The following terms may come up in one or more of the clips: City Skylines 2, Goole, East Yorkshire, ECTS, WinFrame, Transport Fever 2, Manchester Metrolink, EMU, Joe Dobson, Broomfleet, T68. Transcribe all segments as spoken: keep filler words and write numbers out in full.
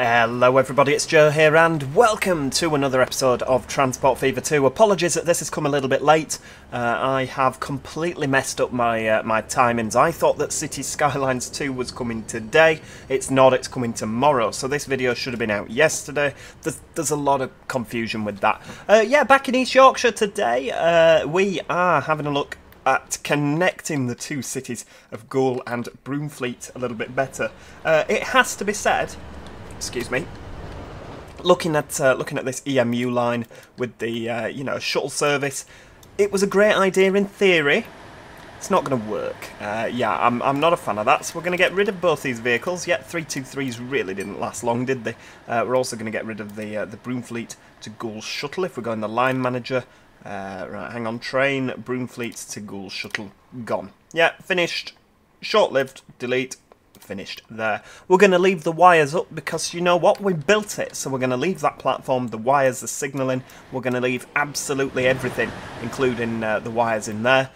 Hello everybody, it's Joe here and welcome to another episode of Transport Fever two. Apologies that this has come a little bit late. Uh, I have completely messed up my uh, my timings. I thought that City Skylines two was coming today. It's not, it's coming tomorrow. So this video should have been out yesterday. There's, there's a lot of confusion with that. Uh, yeah, back in East Yorkshire today, uh, we are having a look at connecting the two cities of Goole and Broomfleet a little bit better. Uh, it has to be said... Excuse me. Looking at uh, looking at this E M U line with the uh, you know, shuttle service, it was a great idea in theory. It's not going to work. Uh, yeah, I'm I'm not a fan of that. So we're going to get rid of both these vehicles. Yet three two threes really didn't last long, did they? Uh, we're also going to get rid of the uh, the Broomfleet to Goole shuttle if we're going the line manager. Uh, right, hang on. Train Broomfleet to Goole shuttle gone. Yeah, finished. Short-lived. Delete. Finished there. We're going to leave the wires up because you know what, we built it, so we're going to leave that platform, the wires, the signalling, we're going to leave absolutely everything, including uh, the wires in there,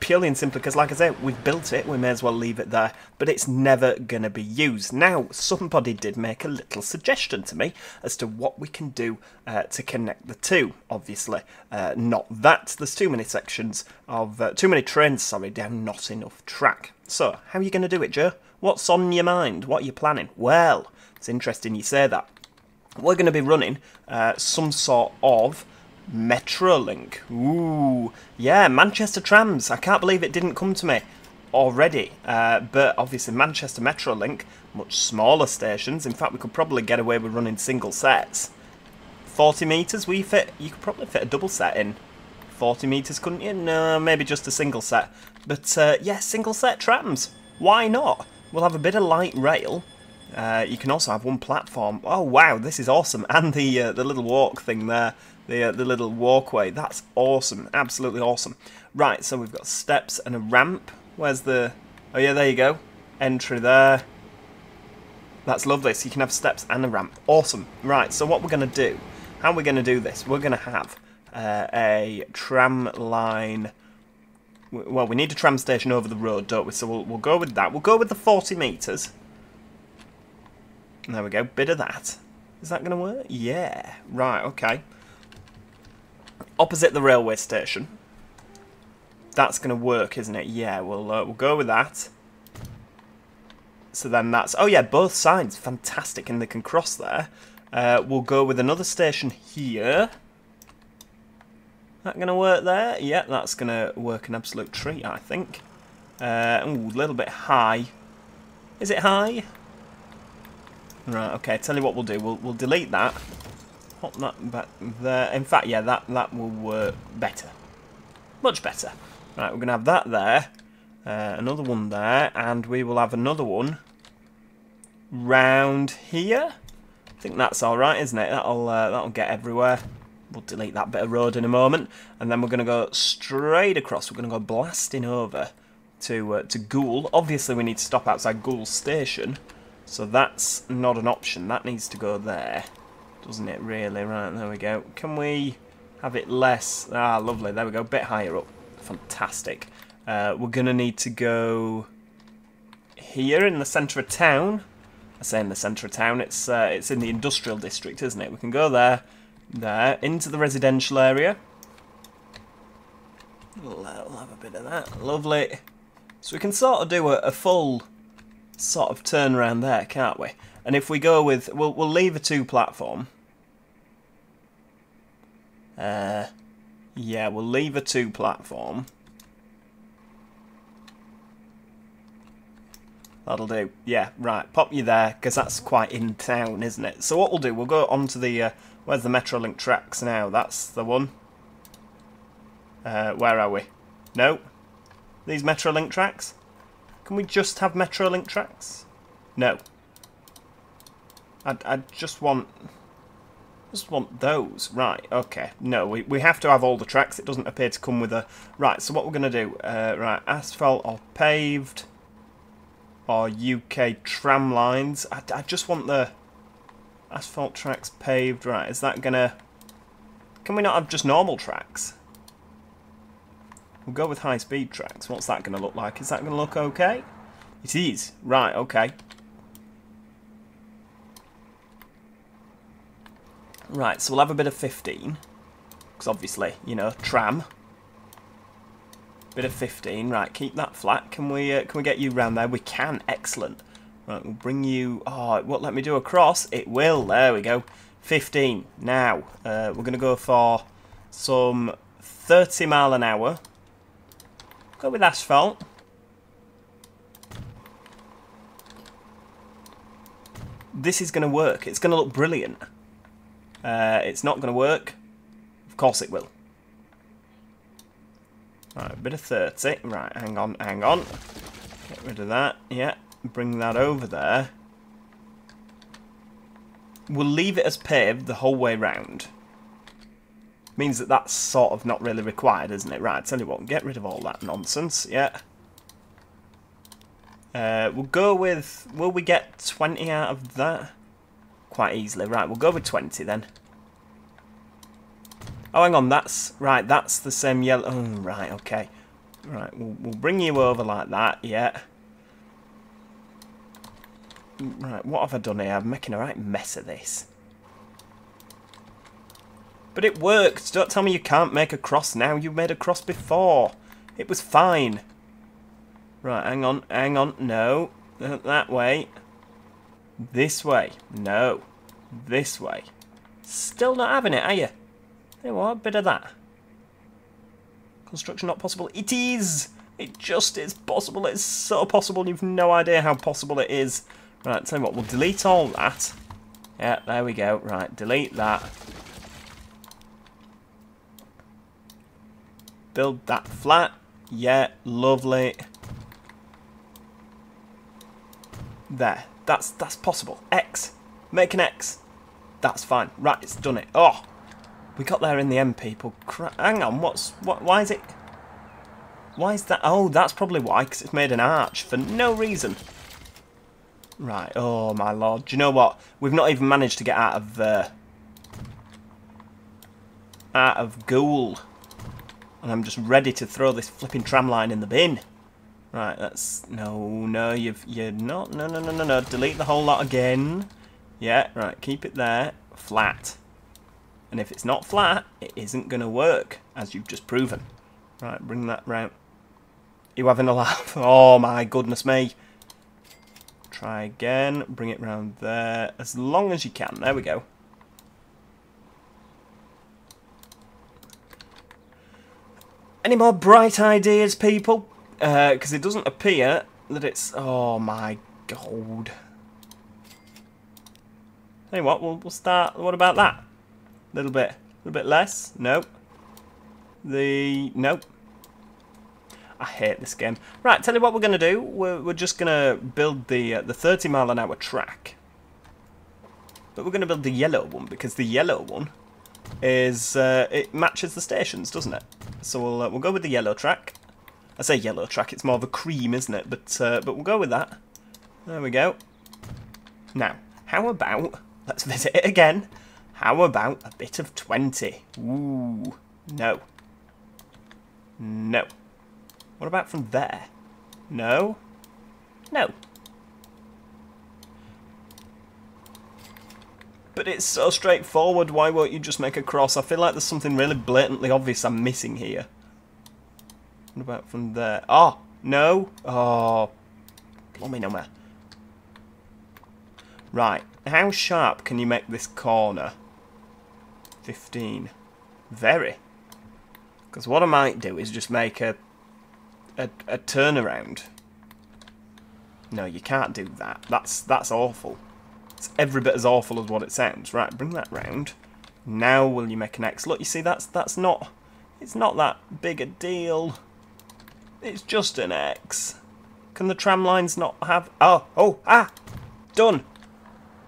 purely and simply because, like I say, we've built it, we may as well leave it there, but it's never going to be used. Now, somebody did make a little suggestion to me as to what we can do uh, to connect the two. Obviously, uh, not that. There's too many sections of, uh, too many trains, sorry, down not enough track. So, how are you going to do it, Joe? What's on your mind? What are you planning? Well, it's interesting you say that. We're going to be running uh, some sort of Metrolink. Ooh, yeah, Manchester Trams. I can't believe it didn't come to me already. Uh, but obviously Manchester Metrolink, much smaller stations. In fact, we could probably get away with running single sets. forty metres, we fit. You could probably fit a double set in. forty metres, couldn't you? No, maybe just a single set. But uh, yeah, single set trams. Why not? We'll have a bit of light rail. Uh, you can also have one platform. Oh wow, this is awesome! And the uh, the little walk thing there, the uh, the little walkway. That's awesome, absolutely awesome. Right, so we've got steps and a ramp. Where's the? Oh yeah, there you go. Entry there. That's lovely. So you can have steps and a ramp. Awesome. Right. So what we're going to do? How are we going to do this? We're going to have uh, a tram line. Well, we need a tram station over the road, don't we? So we'll, we'll go with that. We'll go with the forty metres. There we go. Bit of that. Is that going to work? Yeah. Right, okay. Opposite the railway station. That's going to work, isn't it? Yeah, we'll, uh, we'll go with that. So then that's... Oh, yeah, both sides. Fantastic. And they can cross there. Uh, we'll go with another station here. That going to work there? Yeah, that's going to work an absolute treat, I think. Uh, ooh, a little bit high. Is it high? Right, okay, tell you what we'll do. We'll, we'll delete that. Pop that back there. In fact, yeah, that, that will work better. Much better. Right, we're going to have that there. Uh, another one there. And we will have another one round here. I think that's all right, isn't it? That'll, uh, that'll get everywhere. We'll delete that bit of road in a moment, and then we're going to go straight across. We're going to go blasting over to uh, to Goole. Obviously, we need to stop outside Goole Station, so that's not an option. That needs to go there, doesn't it, really? Right, there we go. Can we have it less? Ah, lovely. There we go. A bit higher up. Fantastic. Uh, we're going to need to go here in the centre of town. I say in the centre of town. It's, uh, it's in the industrial district, isn't it? We can go there. There, into the residential area. We'll have a bit of that. Lovely. So we can sort of do a, a full sort of turnaround there, can't we? And if we go with... We'll, we'll leave a two platform. Uh, yeah, we'll leave a two platform. That'll do. Yeah, right. Pop you there, because that's quite in town, isn't it? So what we'll do, we'll go onto the... Uh, Where's the Metrolink tracks now? That's the one. Uh, where are we? No. These Metrolink tracks? Can we just have Metrolink tracks? No. I, I just want... just want those. Right, okay. No, we, we have to have all the tracks. It doesn't appear to come with a... Right, so what we're going to do... Uh, right, asphalt or paved... or U K tram lines. I, I just want the... Asphalt tracks paved, right, is that gonna... Can we not have just normal tracks? We'll go with high-speed tracks. What's that gonna look like? Is that gonna look okay? It is. Right, okay. Right, so we'll have a bit of fifteen. Because obviously, you know, tram. Bit of fifteen. Right, keep that flat. Can we uh, can we get you round there? We can. Excellent. Right, we'll bring you... Oh, it won't let me do a cross. It will. There we go. fifteen. Now, uh, we're going to go for some thirty mile an hour. Go with asphalt. This is going to work. It's going to look brilliant. Uh, it's not going to work. Of course it will. Right, a bit of thirty. Right, hang on, hang on. Get rid of that. Yeah, bring that over there. We'll leave it as paved the whole way round. Means that that's sort of not really required, isn't it? Right, I'll tell you what, get rid of all that nonsense. Yeah. Uh, we'll go with... Will we get twenty out of that? Quite easily. Right, we'll go with twenty then. Oh, hang on, that's... Right, that's the same yellow... Oh, right, okay. Right, we'll, we'll bring you over like that, yeah. Right, what have I done here? I'm making a right mess of this. But it worked! Don't tell me you can't make a cross now. You made a cross before. It was fine. Right, hang on, hang on, no, that way, this way, no, this way. Still not having it, are you? There you are, a bit of that. Construction not possible. It is! It just is possible. It's so possible, you've no idea how possible it is. Right, tell you what, we'll delete all that. Yeah, there we go, right, delete that. Build that flat, yeah, lovely. There, that's that's possible. X, make an X. That's fine. Right, it's done it. Oh, we got there in the end, people. Cra hang on, what's what? Why is it? Why is that? Oh, that's probably why, because it's made an arch for no reason. Right. Oh my lord. Do you know what? We've not even managed to get out of uh, out of Goole, and I'm just ready to throw this flipping tram line in the bin. Right, that's... No, no, you've, you're not... No, no, no, no, no. Delete the whole lot again. Yeah, right, keep it there. Flat. And if it's not flat, it isn't going to work, as you've just proven. Right, bring that round. You having a laugh? Oh, my goodness me. Try again. Bring it round there as long as you can. There we go. Any more bright ideas, people? Because uh, it doesn't appear that it's... Oh, my God. Tell you what, we'll, we'll start... What about that? A little bit. A little bit less. Nope. The... Nope. I hate this game. Right, tell you what we're going to do. We're, we're just going to build the uh, the thirty mile an hour track. But we're going to build the yellow one, because the yellow one is... Uh, it matches the stations, doesn't it? So we'll, uh, we'll go with the yellow track. I say yellow track, it's more of a cream, isn't it? But uh, but we'll go with that. There we go. Now, how about, let's visit it again. How about a bit of twenty? Ooh, no. No. What about from there? No. No. But it's so straightforward, why won't you just make a cross? I feel like there's something really blatantly obvious I'm missing here. What about from there? Oh, no. Oh, blooming number. Right, how sharp can you make this corner? fifteen. Very. Because what I might do is just make a, a a turnaround. No, you can't do that. That's, that's awful. It's every bit as awful as what it sounds. Right, bring that round. Now will you make an X? Look, you see, that's that's not... It's not that big a deal. It's just an X. Can the tram lines not have... Oh, oh, ah! Done!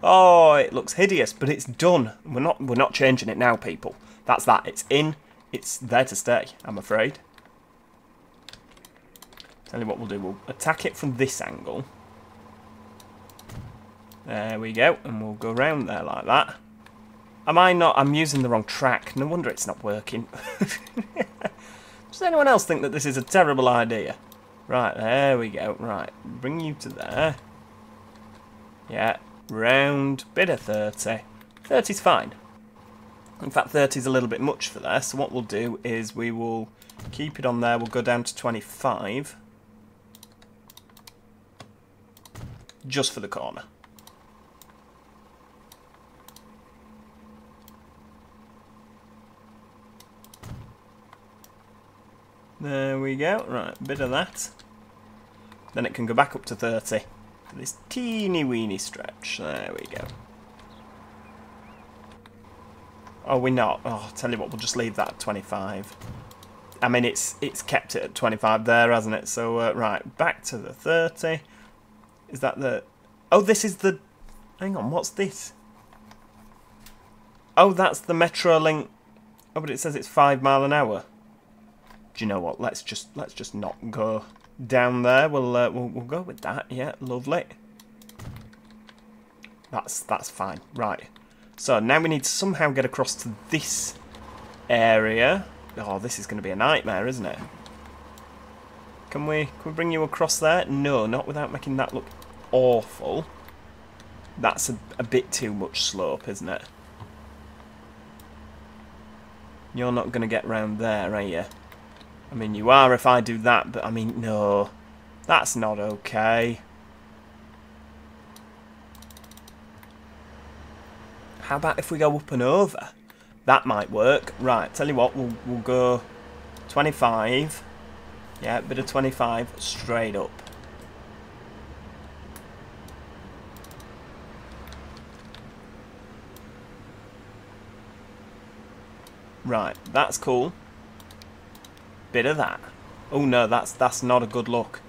Oh, it looks hideous, but it's done. We're not we're not changing it now, people. That's that. It's in. It's there to stay, I'm afraid. Tell you what we'll do. We'll attack it from this angle. There we go. And we'll go round there like that. Am I not... I'm using the wrong track. No wonder it's not working. Does anyone else think that this is a terrible idea? Right, there we go. Right, bring you to there. Yeah, round, bit of thirty. thirty's fine. In fact, thirty is a little bit much for there, so what we'll do is we will keep it on there. We'll go down to twenty-five just for the corner. There we go. Right, a bit of that. Then it can go back up to thirty for this teeny weeny stretch. There we go. Oh, we're not. Oh, I'll tell you what, we'll just leave that at twenty-five. I mean, it's it's kept it at twenty-five there, hasn't it? So, uh, right, back to the thirty. Is that the... Oh, this is the... Hang on, what's this? Oh, that's the Metrolink. Oh, but it says it's five mile an hour. Do you know what? Let's just let's just not go down there. We'll uh, we'll we'll go with that. Yeah, lovely. That's that's fine. Right. So now we need to somehow get across to this area. Oh, this is going to be a nightmare, isn't it? Can we can we bring you across there? No, not without making that look awful. That's a, a bit too much slope, isn't it? You're not going to get round there, are you? I mean, you are if I do that, but I mean, no. That's not okay. How about if we go up and over? That might work. Right, tell you what, we'll, we'll go twenty-five. Yeah, a bit of twenty-five straight up. Right, that's cool. Bit of that. Oh no, that's that's not a good look.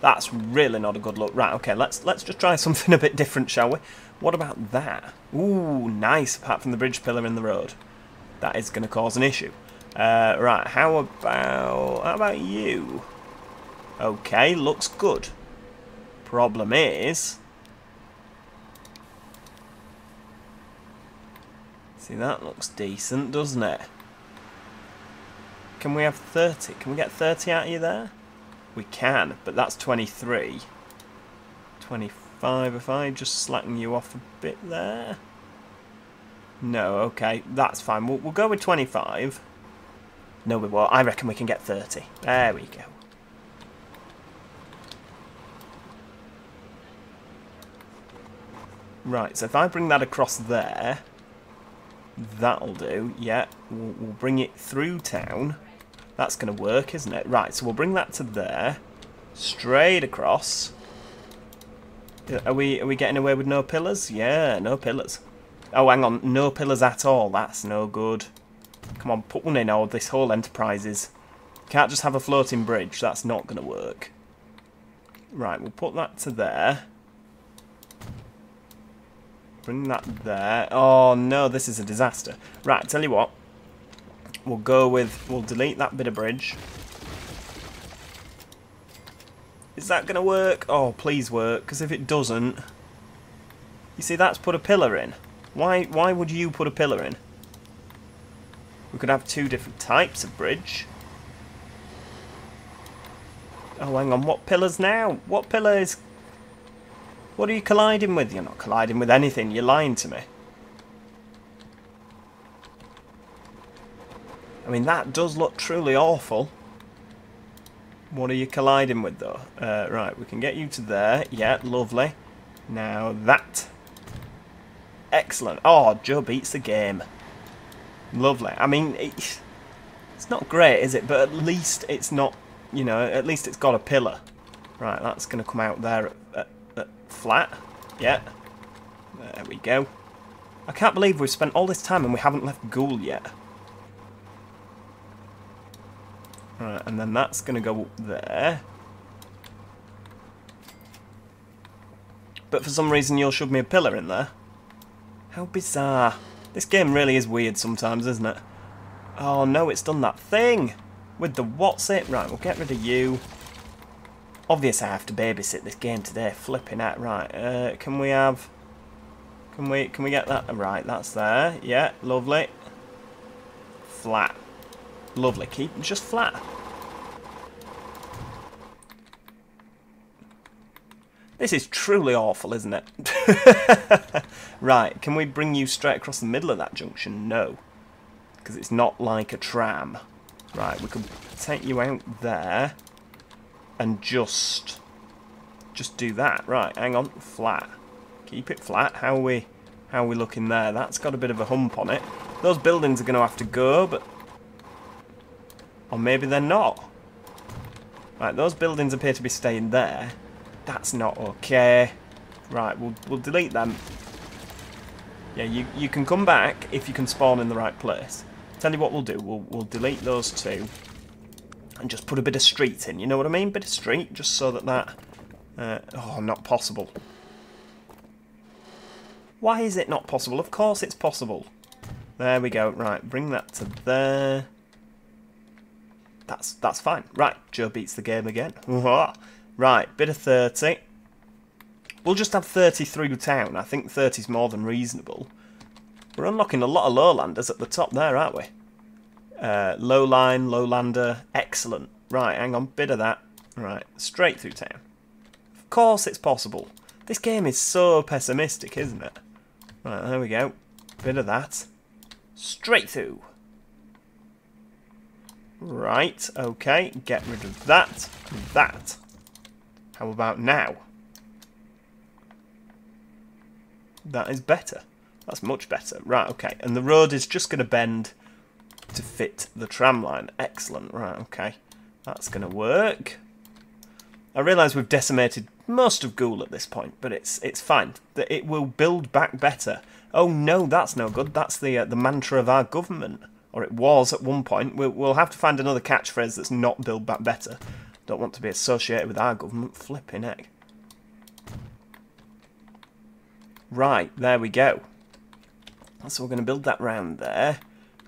That's really not a good look. Right, okay, let's let's just try something a bit different, shall we? What about that? Ooh, nice, apart from the bridge pillar in the road. That is gonna cause an issue. Uh right, how about how about you? Okay, looks good. Problem is, see, that looks decent, doesn't it? Can we have thirty? Can we get thirty out of you there? We can, but that's twenty-three. twenty-five if I just slacken you off a bit there. No, okay, that's fine. We'll, we'll go with twenty-five. No, we won't. I reckon we can get thirty. There we go. Right, so if I bring that across there, that'll do. Yeah, we'll, we'll bring it through town. That's going to work, isn't it? Right, so we'll bring that to there, straight across. Are we are we getting away with no pillars? Yeah, no pillars. Oh, hang on, no pillars at all. That's no good. Come on, put one in, or this whole enterprise is... Can't just have a floating bridge. That's not going to work. Right, we'll put that to there. Bring that there. Oh no, this is a disaster. Right, tell you what. We'll go with... We'll delete that bit of bridge. Is that going to work? Oh, please work, because if it doesn't... You see, that's put a pillar in. Why, why would you put a pillar in? We could have two different types of bridge. Oh, hang on. What pillars now? What pillar is... What are you colliding with? You're not colliding with anything. You're lying to me. I mean, that does look truly awful. What are you colliding with, though? Uh, right, we can get you to there. Yeah, lovely. Now that. Excellent. Oh, Joe beats the game. Lovely. I mean, it's, it's not great, is it? But at least it's not, you know, at least it's got a pillar. Right, that's going to come out there at, at flat. Yeah. There we go. I can't believe we've spent all this time and we haven't left Goole yet. Alright, and then that's going to go up there. But for some reason you'll shove me a pillar in there. How bizarre. This game really is weird sometimes, isn't it? Oh no, it's done that thing! With the what's it? Right, we'll get rid of you. Obviously, I have to babysit this game today. Flipping out, right? Uh, can we have? Can we? Can we get that? Right, that's there. Yeah, lovely. Flat, lovely. Keep just flat. This is truly awful, isn't it? Right? Can we bring you straight across the middle of that junction? No. because it's not like a tram. Right, we could take you out there and just just do that. Right, hang on, flat. Keep it flat. How are we how are we looking there? That's got a bit of a hump on it. Those buildings are going to have to go, but or maybe they're not. Right, those buildings appear to be staying there. That's not okay. Right, we'll we'll delete them. Yeah, you you can come back if you can spawn in the right place. Tell you what we'll do, we'll we'll delete those two and just put a bit of street in. You know what I mean? Bit of street, just so that that. Uh, oh, not possible. Why is it not possible? Of course it's possible. There we go. Right, bring that to there. That's that's fine. Right, Joe beats the game again. Right, bit of thirty. We'll just have thirty through town. I think thirty's more than reasonable. We're unlocking a lot of lowlanders at the top there, aren't we? Uh, low line, lowlander, excellent. Right, hang on, bit of that. Right, straight through town. Of course it's possible. This game is so pessimistic, isn't it? Right, there we go. Bit of that. Straight through. Right, okay, get rid of that, that. How about now? That is better. That's much better. Right, okay. And the road is just going to bend to fit the tram line. Excellent. Right, okay. That's going to work. I realise we've decimated most of Goole at this point, but it's it's fine. It will build back better. Oh, no, that's no good. That's the uh, the mantra of our government. Or it was at one point. We'll, we'll have to find another catchphrase that's not build back better. Don't want to be associated with our government. Flipping heck. Right, there we go. So we're going to build that round there.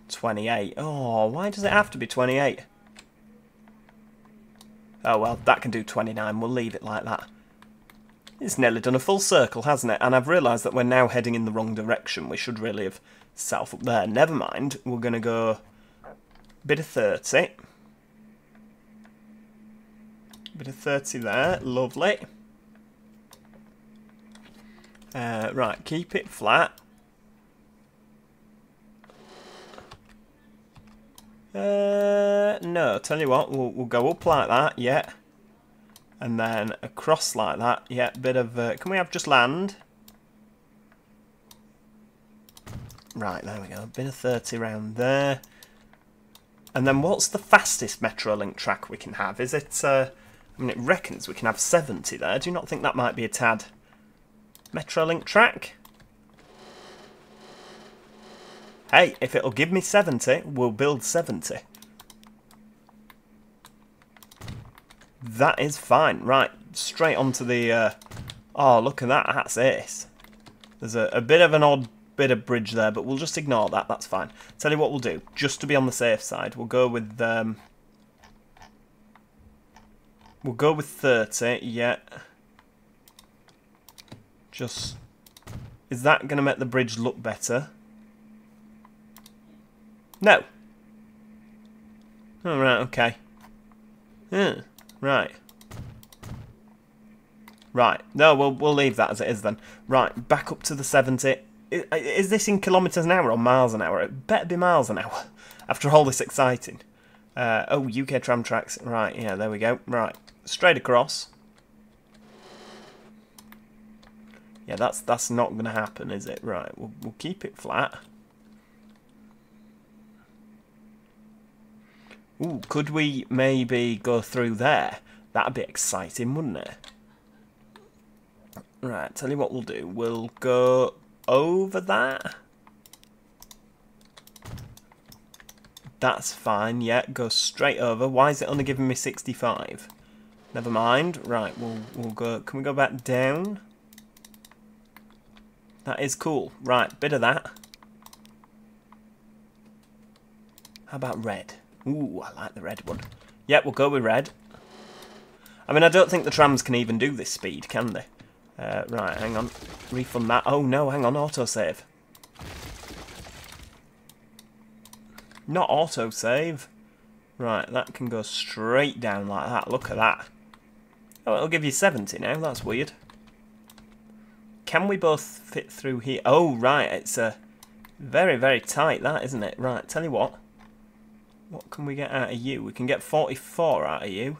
twenty-eight. Oh, why does it have to be twenty-eight? Oh, well, that can do twenty-nine. We'll leave it like that. It's nearly done a full circle, hasn't it? And I've realised that we're now heading in the wrong direction. We should really have south up there. Never mind. We're going to go a bit of thirty. Bit of thirty there. Lovely. Uh, right, keep it flat. Uh, no, tell you what, we'll, we'll go up like that, yeah. And then across like that, yeah, bit of, uh, can we have just land? Right, there we go, bit of thirty round there. And then what's the fastest Metrolink track we can have? Is it, uh, I mean, it reckons we can have seventy there. Do you not think that might be a tad? Metrolink track? Hey, if it'll give me seventy, we'll build seventy. That is fine. Right, straight onto the... Uh, oh, look at that. That's ace. There's a, a bit of an odd bit of bridge there, but we'll just ignore that. That's fine. Tell you what we'll do, just to be on the safe side. We'll go with... Um, we'll go with thirty, yeah. Just... Is that going to make the bridge look better? No. All right, okay. Yeah, right. Right. No, we'll, we'll leave that as it is then. Right, back up to the seventy. Is, is this in kilometres an hour or miles an hour? It better be miles an hour. After all this exciting. Uh, oh, U K tram tracks. Right, yeah, there we go. Right, straight across. Yeah, that's that's not going to happen, is it? Right, we'll, we'll keep it flat. Ooh, could we maybe go through there? That'd be exciting, wouldn't it? Right, tell you what we'll do. We'll go over that. That's fine, yeah. Go straight over. Why is it only giving me sixty-five? Never mind. Right, we'll we'll go. Can we go back down? That is cool. Right, bit of that. How about red? Ooh, I like the red one. Yeah, we'll go with red. I mean, I don't think the trams can even do this speed, can they? Uh, right, hang on. Refund that. Oh, no, hang on. Autosave. Not autosave. Right, that can go straight down like that. Look at that. Oh, it'll give you seventy now. That's weird. Can we both fit through here? Oh, right. It's a, Very, very tight that, isn't it? Right, tell you what. What can we get out of you? We can get forty-four out of you.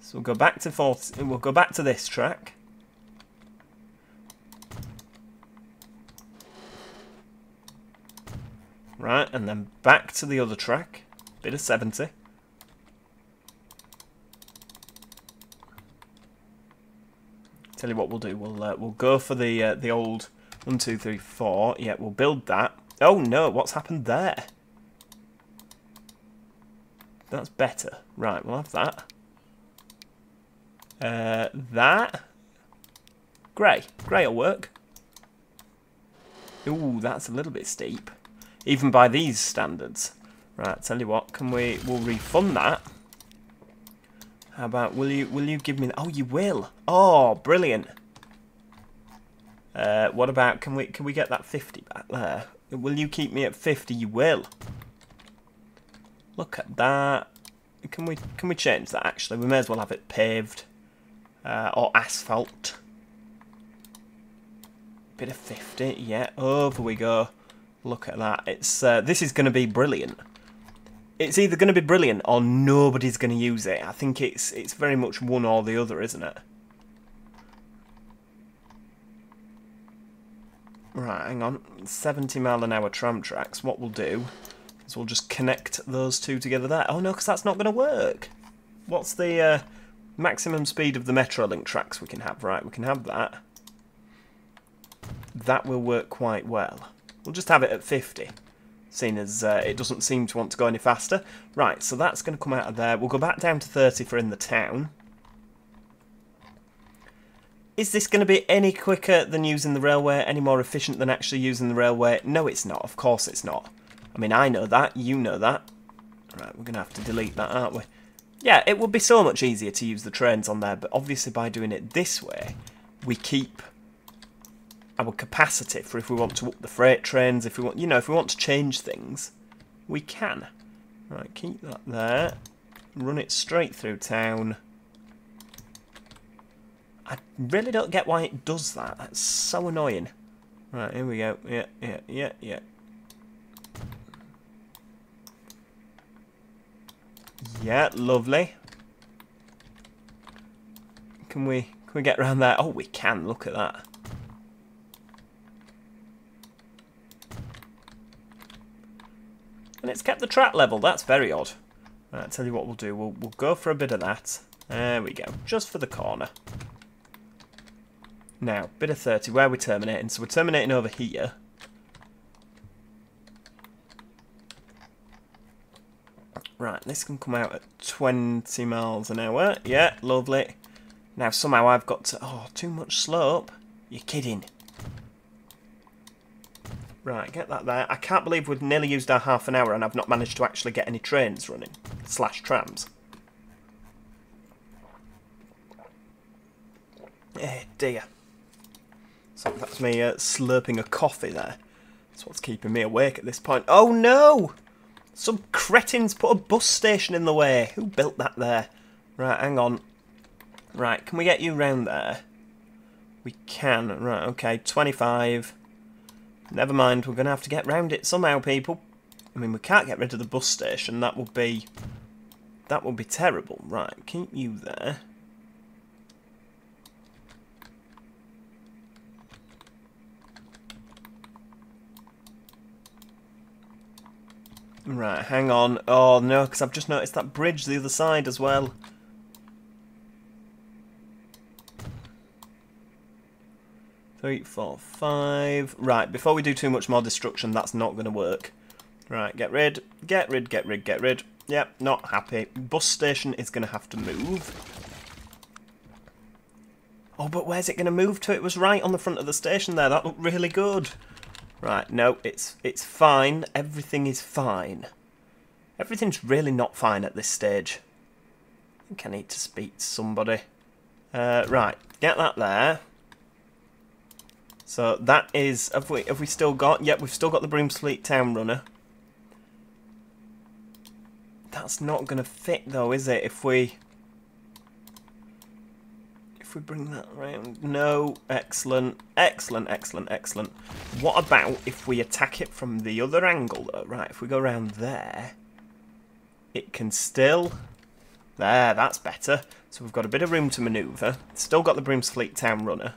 So we'll go back to forty, we'll go back to this track. Right, and then back to the other track. Bit of seventy. Tell you what we'll do. We'll uh, we'll go for the uh, the old one, two, three, four. Yeah, we'll build that. Oh no, what's happened there? That's better. Right, we'll have that. Uh, that. Grey, grey'll work. Ooh, that's a little bit steep, even by these standards. Right, tell you what, can we? We'll refund that. How about, will you will you give me? Oh, you will. Oh, brilliant. Uh, what about? Can we can we get that fifty back there? Will you keep me at fifty? You will. Look at that. Can we can we change that? Actually, we may as well have it paved uh, or asphalt. Bit of fifty. Yeah. Over we go. Look at that. It's uh, this is going to be brilliant. It's either going to be brilliant or nobody's going to use it. I think it's it's very much one or the other, isn't it? Right, hang on. seventy mile an hour tram tracks. What we'll do is we'll just connect those two together there. Oh no, because that's not going to work. What's the uh, maximum speed of the Metrolink tracks we can have? Right, we can have that. That will work quite well. We'll just have it at fifty. Seeing as uh, it doesn't seem to want to go any faster. Right, so that's going to come out of there. We'll go back down to thirty for in the town. Is this going to be any quicker than using the railway? Any more efficient than actually using the railway? No, it's not. Of course it's not. I mean, I know that. You know that. Right, we're going to have to delete that, aren't we? Yeah, it would be so much easier to use the trains on there, but obviously by doing it this way, we keep our capacity for if we want to up the freight trains, if we want, you know, if we want to change things, we can. Right, keep that there. Run it straight through town. I really don't get why it does that. That's so annoying. Right, here we go. Yeah, yeah, yeah, yeah. Yeah, lovely. Can we, can we get around there? Oh, we can. Look at that. And it's kept the track level, that's very odd. Right, I'll tell you what we'll do, we'll, we'll go for a bit of that. There we go, just for the corner. Now, bit of thirty, where are we terminating? So we're terminating over here. Right, this can come out at twenty miles an hour. Yeah, lovely. Now somehow I've got to, oh, too much slope. You're kidding. Right, get that there. I can't believe we've nearly used our half an hour and I've not managed to actually get any trains running, slash trams. Eh, dear. So that's me uh, slurping a coffee there. That's what's keeping me awake at this point. Oh no! Some cretins put a bus station in the way. Who built that there? Right, hang on. Right, can we get you round there? We can. Right, okay, twenty-five... Never mind, we're going to have to get round it somehow, people. I mean, we can't get rid of the bus station. That would be... That would be terrible. Right, keep you there. Right, hang on. Oh, no, because I've just noticed that bridge the other side as well. Three, four, five. Right, before we do too much more destruction, that's not going to work. Right, get rid, get rid, get rid, get rid. Yep, not happy. Bus station is going to have to move. Oh, but where's it going to move to? It was right on the front of the station there. That looked really good. Right, no, it's it's fine. Everything is fine. Everything's really not fine at this stage. I think I need to speak to somebody. Uh, right, get that there. So that is, have we, have we still got, yep, we've still got the Broomfleet Town Runner. That's not going to fit though, is it? If we, if we bring that round? No, excellent, excellent, excellent, excellent. What about if we attack it from the other angle, though? Right, if we go round there, it can still... There, that's better. So we've got a bit of room to manoeuvre. Still got the Broomfleet Town Runner.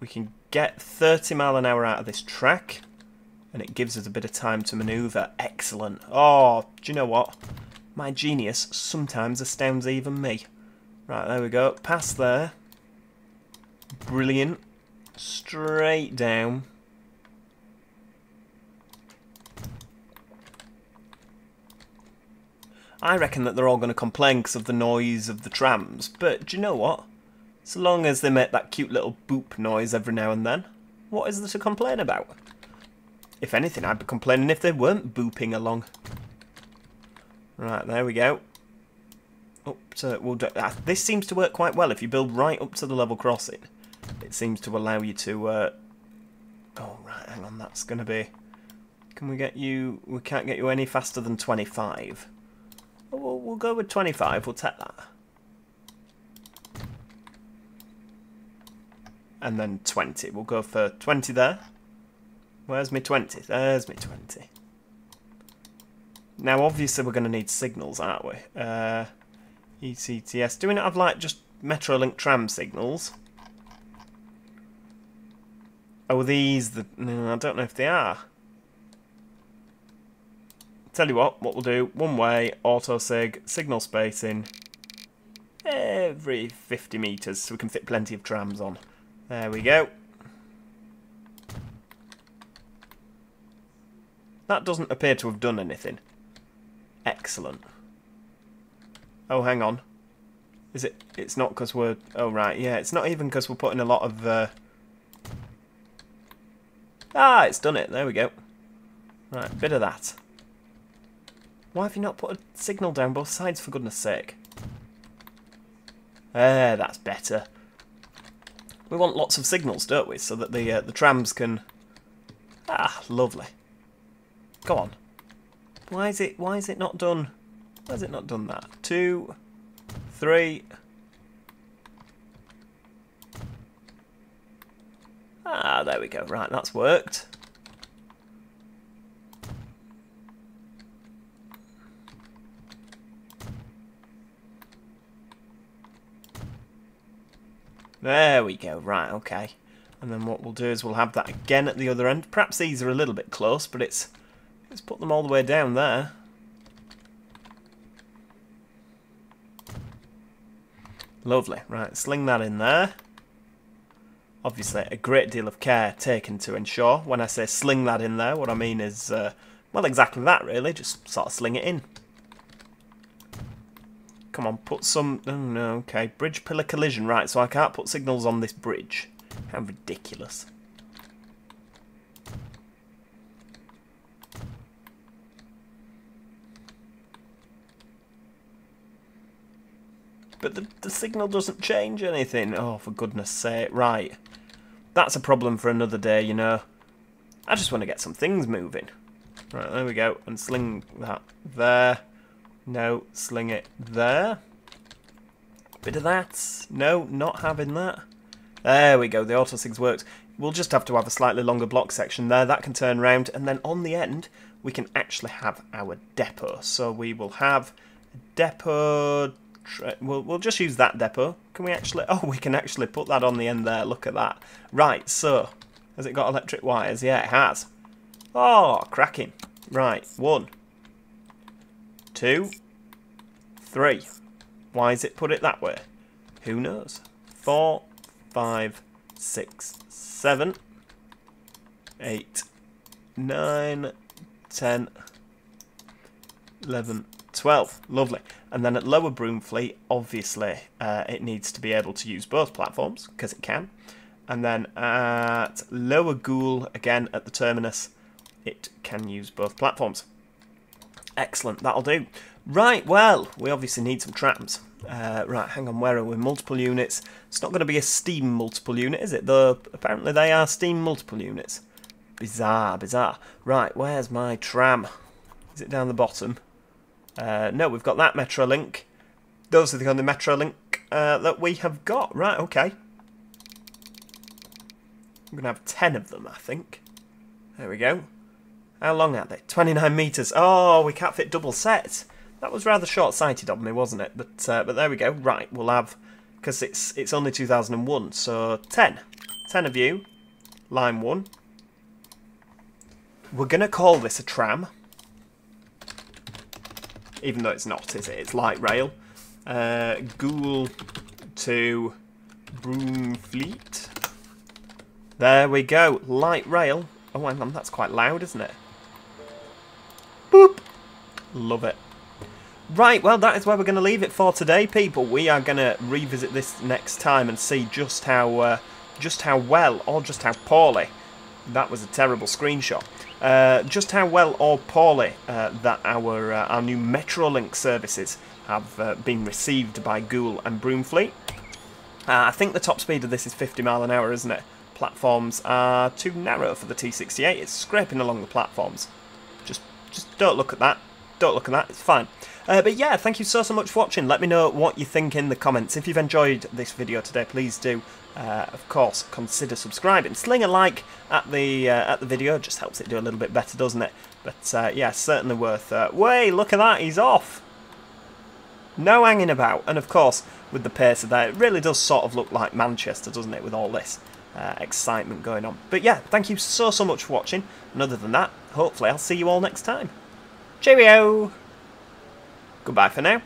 We can get thirty mile an hour out of this track, and it gives us a bit of time to manoeuvre. Excellent. Oh, do you know what? My genius sometimes astounds even me. Right, there we go. Pass there. Brilliant. Straight down. I reckon that they're all going to complain because of the noise of the trams, but do you know what? So long as they make that cute little boop noise every now and then, what is there to complain about? If anything, I'd be complaining if they weren't booping along. Right, there we go. Up to, we'll do, uh, this seems to work quite well. If you build right up to the level crossing, it seems to allow you to... Uh, oh, right, hang on, that's going to be... Can we get you... We can't get you any faster than twenty-five. Oh, we'll, we'll go with twenty-five, we'll take that. And then twenty. We'll go for twenty there. Where's my twenty? There's my twenty. Now, obviously, we're going to need signals, aren't we? Uh, E C T S. Do we not have, like, just Metrolink tram signals? Oh, are these the... No, I don't know if they are. Tell you what, what we'll do. One way, auto-sig, signal spacing. Every fifty metres, so we can fit plenty of trams on. There we go. That doesn't appear to have done anything. Excellent. Oh, hang on. Is it... It's not because we're... Oh, right, yeah. It's not even because we're putting a lot of... Uh... Ah, it's done it. There we go. Right, bit of that. Why have you not put a signal down both sides, for goodness sake? Eh, that's better. We want lots of signals, don't we? So that the, uh, the trams can... Ah, lovely. Go on. Why is it... Why is it not done... Why has it not done that? Two, three. Ah, there we go. Right, that's worked. There we go. Right, okay. And then what we'll do is we'll have that again at the other end. Perhaps these are a little bit close, but it's... Let's put them all the way down there. Lovely. Right, sling that in there. Obviously, a great deal of care taken to ensure. When I say sling that in there, what I mean is, uh, well, exactly that, really. Just sort of sling it in. Come on, put some... Oh, no, okay. Bridge pillar collision. Right, so I can't put signals on this bridge. How ridiculous. But the, the signal doesn't change anything. Oh, for goodness sake. Right. That's a problem for another day, you know. I just want to get some things moving. Right, there we go. And sling that there. No, sling it there. Bit of that. No, not having that. There we go. The auto-sig's worked. We'll just have to have a slightly longer block section there. That can turn round. And then on the end, we can actually have our depot. So we will have a depot... We'll, we'll just use that depot. Can we actually... Oh, we can actually put that on the end there. Look at that. Right, so... Has it got electric wires? Yeah, it has. Oh, cracking. Right, one. Two. Three. Why is it put it that way? Who knows? Four. Five. Six. Seven. Eight. Nine. Ten. Eleven. twelve, lovely. And then at Lower Broomfleet, obviously, uh, it needs to be able to use both platforms, because it can. And then at Lower Goole, again at the terminus, it can use both platforms. Excellent, that'll do. Right, well, we obviously need some trams. Uh, right, hang on, where are we? Multiple units. It's not going to be a steam multiple unit, is it? Though apparently they are steam multiple units. Bizarre, bizarre. Right, where's my tram? Is it down the bottom? Uh, no, we've got that Metrolink. Those are the only Metrolink uh, that we have got. Right, okay. I'm going to have ten of them, I think. There we go. How long are they? twenty-nine metres. Oh, we can't fit double sets. That was rather short-sighted of me, wasn't it? But uh, but there we go. Right, we'll have... Because it's, it's only two thousand one, so ten. ten of you. Line one. We're going to call this a tram. Even though it's not, is it? It's light rail. Uh, Goole to Broomfleet. There we go. Light rail. Oh, hang on. That's quite loud, isn't it? Boop. Love it. Right, well, that is where we're going to leave it for today, people. We are going to revisit this next time and see just how, uh, just how well or just how poorly... That was a terrible screenshot. Uh, just how well or poorly uh, that our uh, our new Metrolink services have uh, been received by Goole and Broomfleet. Uh, I think the top speed of this is fifty mile an hour, isn't it? Platforms are too narrow for the T sixty-eight. It's scraping along the platforms. Just just don't look at that. Don't look at that. It's fine. Uh, but yeah, thank you so, so much for watching. Let me know what you think in the comments. If you've enjoyed this video today, please do, uh, of course, consider subscribing. Sling a like at the uh, at the video. Just helps it do a little bit better, doesn't it? But uh, yeah, certainly worth it. Uh, Way, look at that. He's off. No hanging about. And of course, with the pace of that, it really does sort of look like Manchester, doesn't it, with all this uh, excitement going on. But yeah, thank you so, so much for watching. And other than that, hopefully I'll see you all next time. Cheerio! Goodbye for now.